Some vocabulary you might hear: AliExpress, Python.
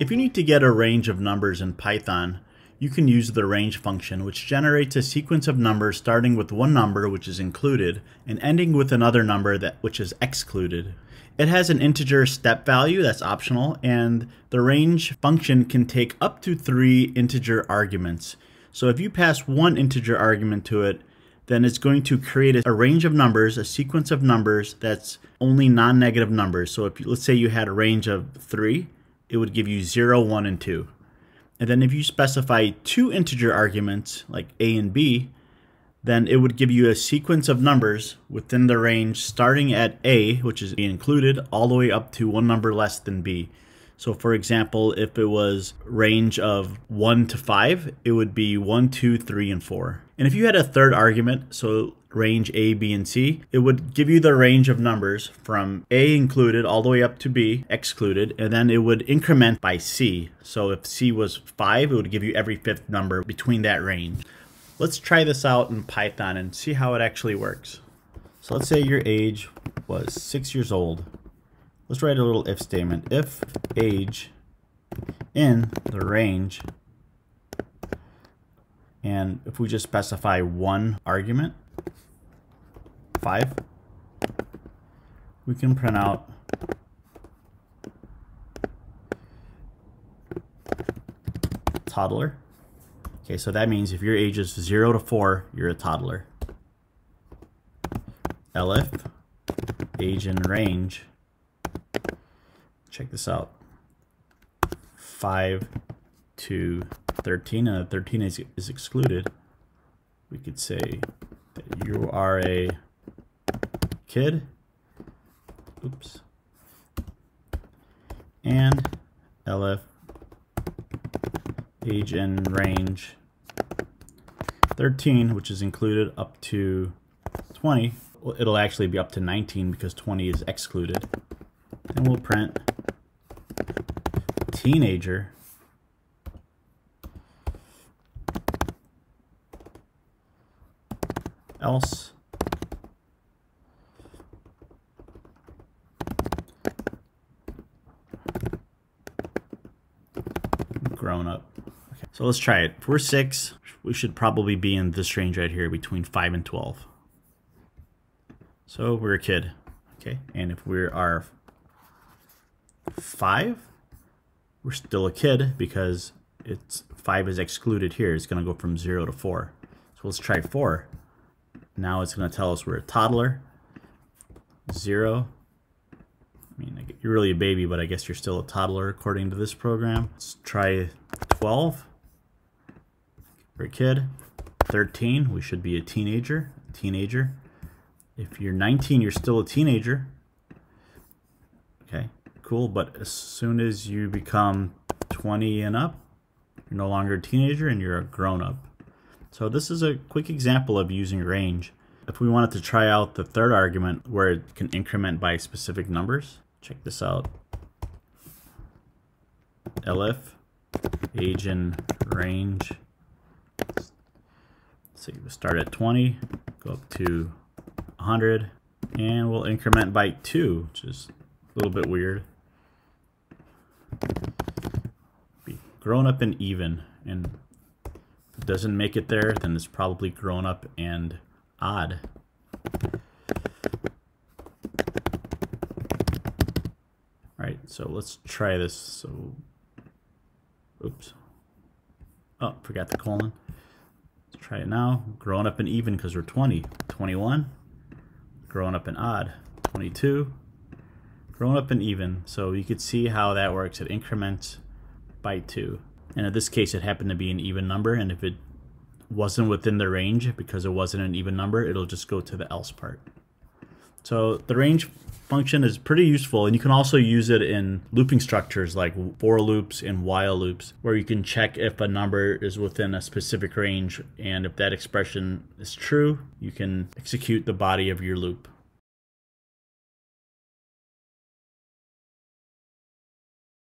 If you need to get a range of numbers in Python, you can use the range function, which generates a sequence of numbers starting with one number, which is included, and ending with another number which is excluded. It has an integer step value that's optional, and the range function can take up to 3 integer arguments. So if you pass one integer argument to it, then it's going to create a range of numbers, a sequence of numbers that's only non-negative numbers. So if let's say you had a range of 3, it would give you 0, 1, and 2. And then if you specify 2 integer arguments, like A and B, then it would give you a sequence of numbers within the range starting at A, which is included, all the way up to one number less than B. So for example, if it was range of 1 to 5, it would be 1, 2, 3, and 4. And if you had a third argument, so range A, B, and C, it would give you the range of numbers from A included all the way up to B excluded, and then it would increment by C. So if C was 5, it would give you every 5th number between that range. Let's try this out in Python and see how it actually works. So let's say your age was 6 years old. Let's write a little if statement. If age in the range, and if we just specify one argument, 5, we can print out toddler. Okay, so that means if your age is 0 to 4, you're a toddler. Elif age in range, check this out, 5 to 13, and 13 is excluded. We could say that you are a kid, oops, and LF age and range 13, which is included, up to 20. It'll actually be up to 19 because 20 is excluded. And we'll print teenager else grown up. Okay. So let's try it. If we're 6, we should probably be in this range right here between 5 and 12. So we're a kid. Okay. And if we are 5, we're still a kid because it's 5 is excluded here. It's going to go from 0 to 4. So let's try 4. Now it's going to tell us we're a toddler. 0. I mean, you're really a baby, but I guess you're still a toddler according to this program. Let's try 12. We're a kid. 13. We should be a teenager. If you're 19, you're still a teenager. Okay. Cool, but as soon as you become 20 and up, you're no longer a teenager and you're a grown-up. So this is a quick example of using range. If we wanted to try out the third argument where it can increment by specific numbers, check this out. Elif age in range, so you start at 20, go up to 100, and we'll increment by 2, which is a little bit weird. Be grown up and even, and if it doesn't make it there, then it's probably grown up and odd. Alright, so let's try this. So, oops. Oh, forgot the colon. Let's try it now. Grown up and even because we're 20. 21. Grown up and odd. 22. Grown up and even. So you could see how that works. It increments by 2. And in this case, it happened to be an even number. And if it wasn't within the range because it wasn't an even number, it'll just go to the else part. So the range function is pretty useful. And you can also use it in looping structures like for loops and while loops, where you can check if a number is within a specific range. And if that expression is true, you can execute the body of your loop.